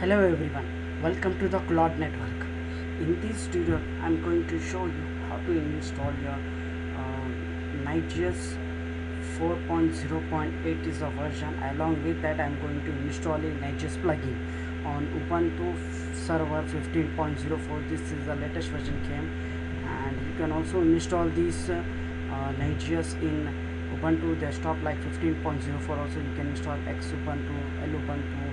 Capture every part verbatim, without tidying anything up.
Hello everyone, welcome to the Cloud Network. In this tutorial I'm going to show you how to install your uh, Nagios four point zero point eight is the version. Along with that I'm going to install a Nagios plugin on Ubuntu server fifteen point zero four. This is the latest version came, and you can also install this uh, uh, Nagios in Ubuntu desktop like fifteen point zero four. Also you can install X Ubuntu, L Ubuntu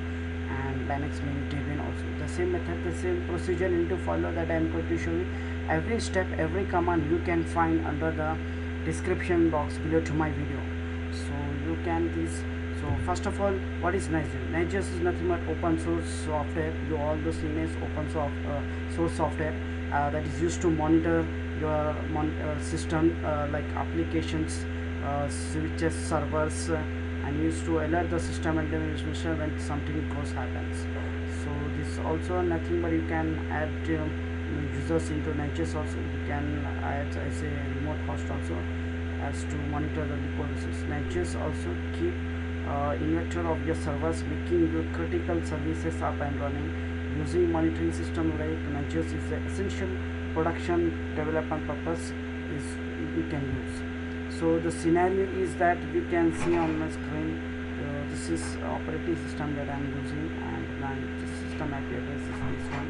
and Linux Mint Debian also. The same method, the same procedure need to follow that I am going to show you. Every step, every command you can find under the description box below to my video. So you can this. So first of all, what is Nagios? Nagios is nothing but open source software. You all those things open source uh, source software uh, that is used to monitor your mon uh, system uh, like applications, uh, switches, servers. Uh, and used to alert the system and the administration when something goes happens. So this also nothing but you can add um, users into Nagios. Also you can add as a remote host also as to monitor the resources. Nagios also keep uh, inventory of your servers, making your critical services up and running using monitoring system like Nagios is the essential production development purpose is you can use. So the scenario is that you can see on my screen, uh, this is operating system that I am using, and then the system I P address is this one.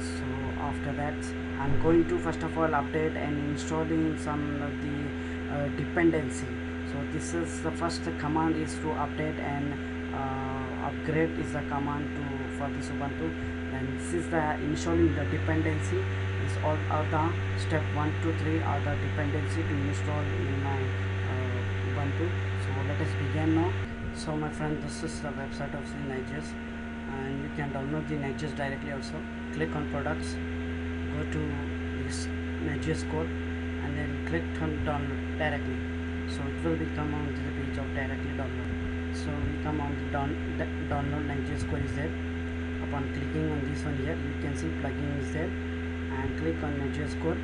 So after that I am going to first of all update and installing some of the uh, dependency. So this is the first command is to update and uh, upgrade is the command to for this Ubuntu, and this is the installing the dependency. Is all are the step one, two, three are the dependency to install in my uh, Ubuntu. So let us begin now. So my friend, this is the website of the Nagios, and you can download the Nagios directly also. Click on products, go to this Nagios Core and then click on download directly. So it will become on the page of directly download. So we come on the down, download Nagios Core is there. Upon clicking on this one here, you can see plugin is there. And click on Nagios Core.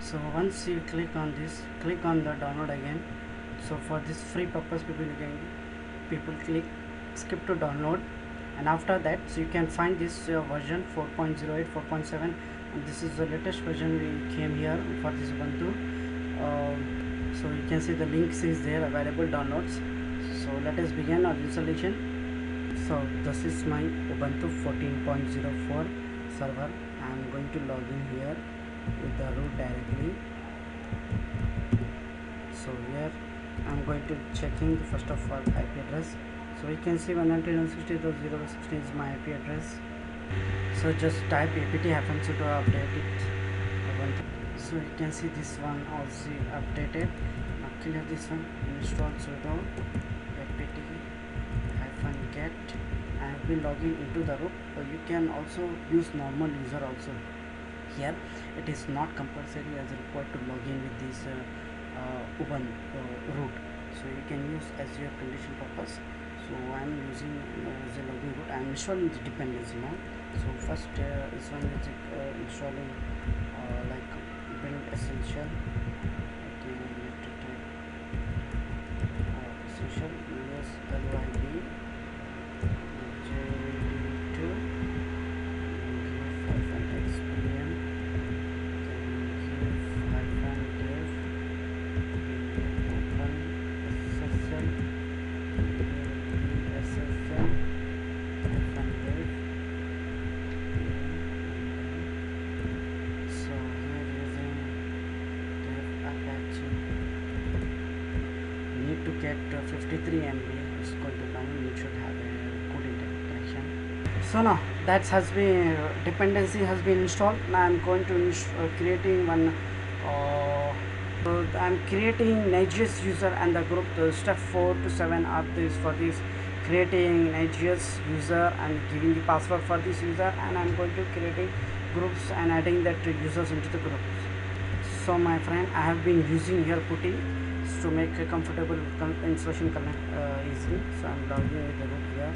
So once you click on this, click on the download again. So for this free purpose, people can people click skip to download, and after that, so you can find this uh, version four point zero eight, four point seven, and this is the latest version we came here for this Ubuntu. Uh, so you can see the links is there available downloads. So let us begin our installation. So this is my Ubuntu fourteen point zero four. server. I am going to log in here with the root directly. So here I am going to checking first of all I P address. So you can see one hundred sixty dot zero dot sixteen is my I P address. So just type apt happens to update it. So you can see this one also updated. Now clear this one, install sudo apt hyphen get. I have been logging into the root, but you can also use normal user also. Here it is not compulsory as required to log in with this uh, uh, Ubuntu uh, root, so you can use as your condition purpose. So I am using uh, the login root. I am installing the dependency now. So first uh, is one is uh, installing uh, like build essential. Okay, let it type uh, essential use lib. fifty-three M B is going to come, and you should have a good internet connection. So now that has been uh, dependency has been installed. Now I'm going to uh, creating one uh, so I'm creating Nagios user and the group. The step four to seven are this for this creating Nagios user and giving the password for this user, and I'm going to creating groups and adding that users into the groups. So my friend, I have been using here putty to make a comfortable installation connect uh, easily. So I'm logging with the root here.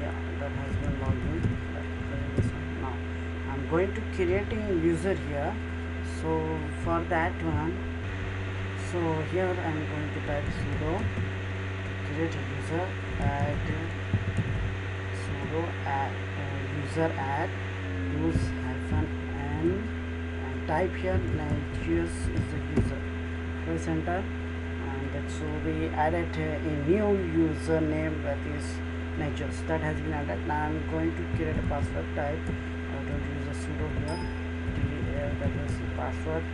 Yeah, that has been logged in. Now I'm going to creating user here. So for that one, so here I'm going to type sudo create a user add cursor at use hyphen n and type here Nagios is the user. Press enter and that should be added a new username, that is Nagios, that has been added. Now I'm going to create a password type. I don't use a pseudo here. D L W C password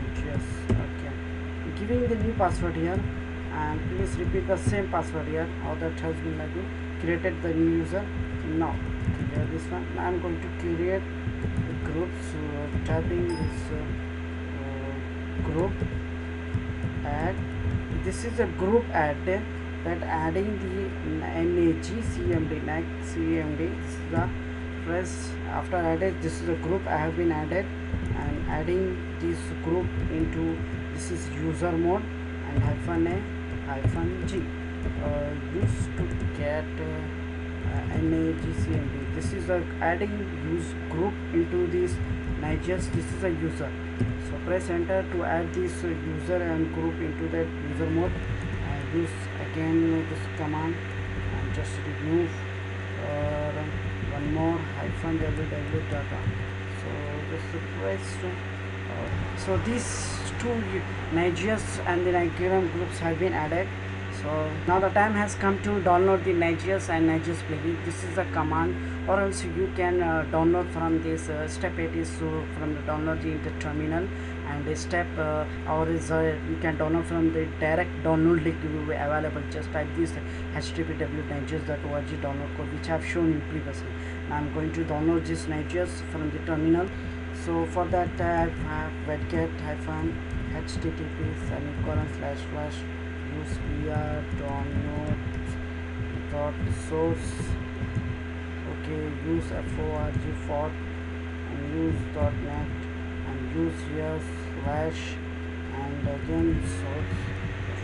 Nagios. Okay, I'm giving the new password here and please repeat the same password here, how that has been like created the new user. Now clear this one. Now I'm going to create the group, so uh, typing this uh, uh, group add. This is a group add uh, that adding the nagcmd nagcmd this is the press after added. This is a group I have been added and adding this group into this is user mode and hyphen a hyphen g uh, used to get uh, nagcmd. This is a adding use group into this Nagios. This is a user, so press enter to add this user and group into that user mode. Uh, use again this command and just remove uh, one more hyphen www-data. So just press uh, so these two Nagios and the Nagios groups have been added. So now the time has come to download the Nagios and Nagios plugin. This is a command, or else you can uh, download from this uh, step eight is so from the download in the terminal, and the step uh, or is uh, you can download from the direct download link will be available. Just type this h t t p w nagios dot org download code which I have shown you previously. Now I'm going to download this Nagios from the terminal. So for that I have wget hyphen http semicolon slash slash use via download dot source, okay, use forg fork and use dot net and use here slash and again source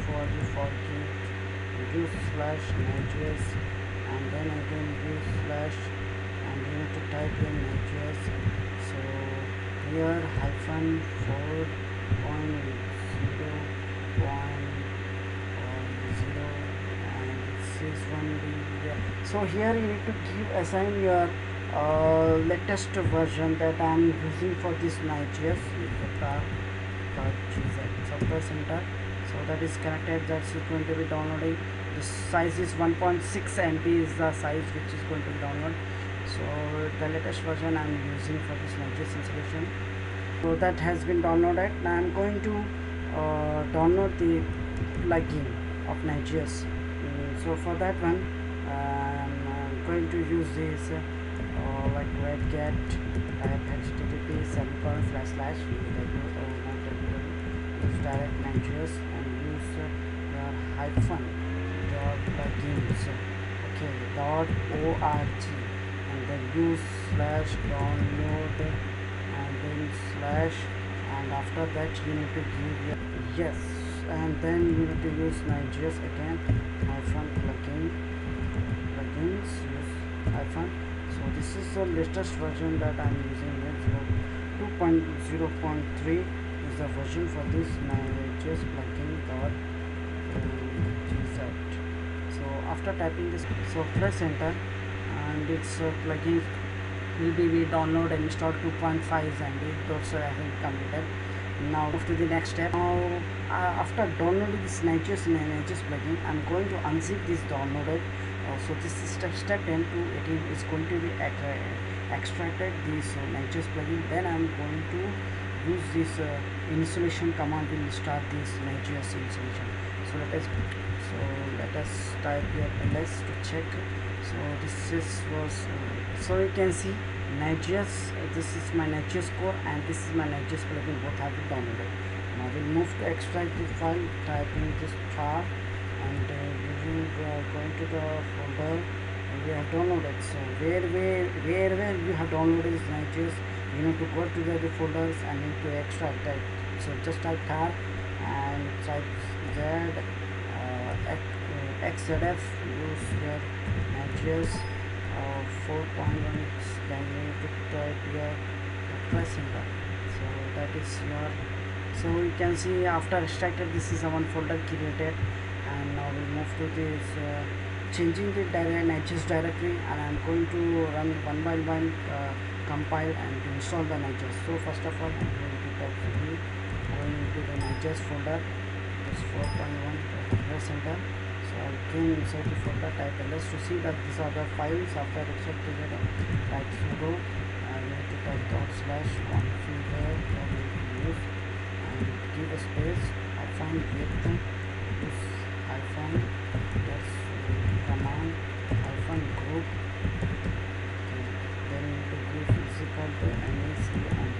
forg fork and use slash Nagios and then again use slash and you need to type in Nagios. So here hyphen four point zero point zero and this is one the, yeah. So here you need to give assign your uh, latest version that I am using for this Nagios. So press enter. So that is connected, that's going to be downloading. The size is one point six M B is the size which is going to be download. So the latest version I am using for this Nagios installation. So that has been downloaded. Now I am going to uh, download the plugin of Nagios. Mm, so for that one uh, I'm, I'm going to use this uh, uh, like wget type http semicolon slash slash use direct Nagios and use uh, your hyphen dot plugins, okay, dot org and then use slash download and then slash and after that you need to give your yes and then you need to use Nagios again hyphen plugin plugins use hyphen. So this is the latest version that I'm using here. two point zero point three is the version for this Nagios plugin dot gz. So after typing this, so press enter and its uh, plugin will be we download and install two point five M B. That's I have completed. Now to the next step. Now uh, after downloading this Nagios and Nagios plugin, I'm going to unzip this downloaded. Uh, so this is step step ten to eighteen is going to be extra extracted this uh, Nagios plugin. Then I'm going to use this uh, installation command will start this Nagios installation. So let us so let us type here ls to check. So this is was uh, so you can see Nagios, uh, this is my Nagios Core and this is my Nagios plugin, both have been downloaded. Now we'll move to extract the file, type in this tar and uh, we will uh, go into the folder and we have downloaded. So where where where where you have downloaded this Nagios, you need to go to the other folders and need to extract that. So just type tar and type z uh, xzf use your Nagios uh, four point one. Then you need to type your press enter. So that is your, so you can see after extracted this is a one folder created and now we move to this uh, changing the Nagios directory, and I'm going to run one by one, uh, compile and install the Nagios. So first of all, I'm going to type cd, going into the Nagios folder, this four point one center. So I came inside the folder, type ls to see that these are the files after extracting it. Type sudo, I need to type dot slash configure use and give a space. I find get this hyphen yes command hyphen group, then to give is equal to nacmd.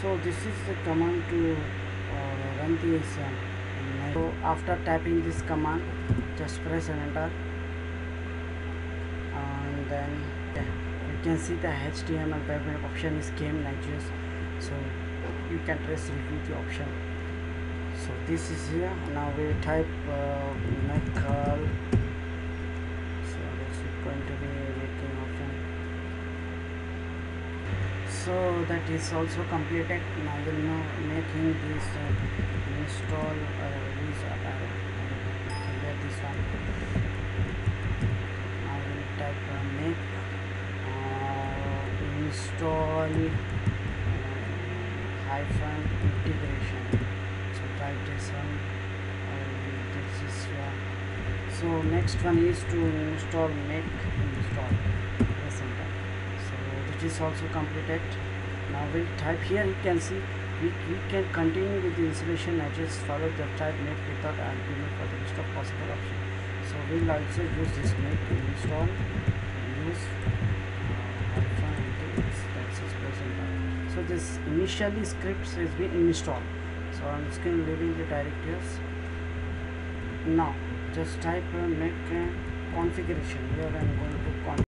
So this is the command to uh, run this. Uh, so after typing this command, just press enter, and then yeah, you can see the H T M L web option is came Nagios, so you can press review the option. So this is here. Now we type uh, nagios, so this is going to be making option. So that is also completed. Now we will now making this uh, install uh, release uh, uh, this one. Now we will type uh, make uh, install uh, hyphen integration. So type this one. Uh, this is here. So next one is to install make install. Yes, is also completed. Now we'll type here, you can see we, we can continue with the installation. I just follow the type make without argument for the list of possible options. So we'll also use this make to install use uh, that's his present. So this initially scripts has been installed, so I'm just going to leave the directives. Now just type uh, make uh, configuration. Here I'm going to configure